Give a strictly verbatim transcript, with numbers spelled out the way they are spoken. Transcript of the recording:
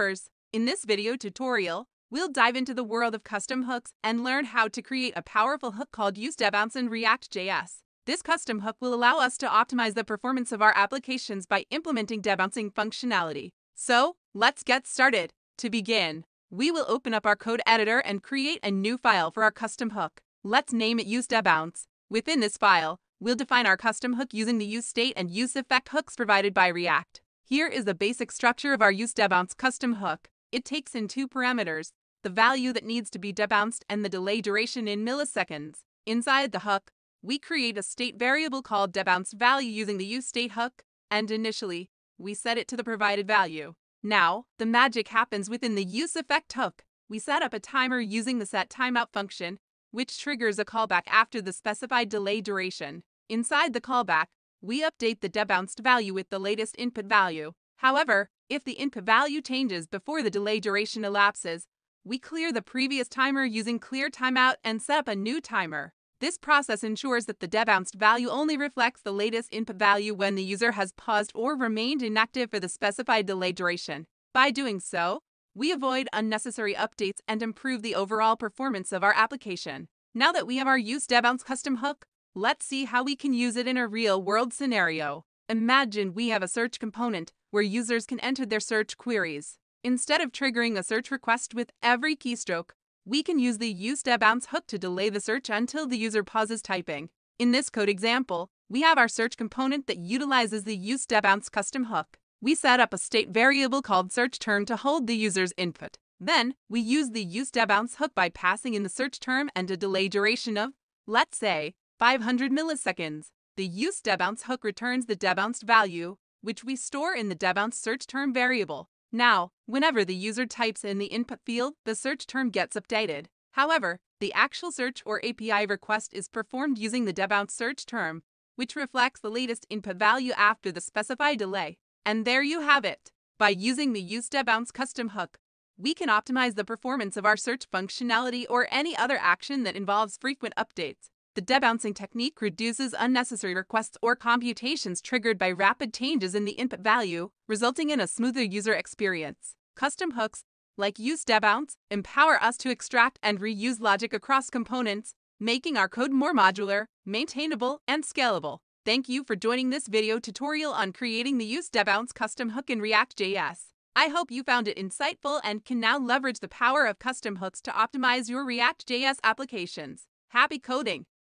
developers. In this video tutorial, we'll dive into the world of custom hooks and learn how to create a powerful hook called useDebounce in React.js. This custom hook will allow us to optimize the performance of our applications by implementing debouncing functionality. So, let's get started. To begin, we will open up our code editor and create a new file for our custom hook. Let's name it useDebounce. Within this file, we'll define our custom hook using the useState and useEffect hooks provided by React. Here is the basic structure of our useDebounce custom hook. It takes in two parameters, the value that needs to be debounced and the delay duration in milliseconds. Inside the hook, we create a state variable called debounceValue using the useState hook, and initially, we set it to the provided value. Now, the magic happens within the useEffect hook. We set up a timer using the setTimeout function, which triggers a callback after the specified delay duration. Inside the callback, we update the debounced value with the latest input value. However, if the input value changes before the delay duration elapses, we clear the previous timer using clearTimeout and set up a new timer. This process ensures that the debounced value only reflects the latest input value when the user has paused or remained inactive for the specified delay duration. By doing so, we avoid unnecessary updates and improve the overall performance of our application. Now that we have our useDebounce custom hook, let's see how we can use it in a real-world scenario. Imagine we have a search component where users can enter their search queries. Instead of triggering a search request with every keystroke, we can use the useDebounce hook to delay the search until the user pauses typing. In this code example, we have our search component that utilizes the useDebounce custom hook. We set up a state variable called searchTerm to hold the user's input. Then, we use the useDebounce hook by passing in the search term and a delay duration of, let's say, five hundred milliseconds. The useDebounce hook returns the debounced value, which we store in the debounced search term variable. Now, whenever the user types in the input field, the search term gets updated. However, the actual search or A P I request is performed using the debounced search term, which reflects the latest input value after the specified delay. And there you have it. By using the useDebounce custom hook, we can optimize the performance of our search functionality or any other action that involves frequent updates. The debouncing technique reduces unnecessary requests or computations triggered by rapid changes in the input value, resulting in a smoother user experience. Custom hooks, like useDebounce, empower us to extract and reuse logic across components, making our code more modular, maintainable, and scalable. Thank you for joining this video tutorial on creating the useDebounce custom hook in React.js. I hope you found it insightful and can now leverage the power of custom hooks to optimize your React.js applications. Happy coding!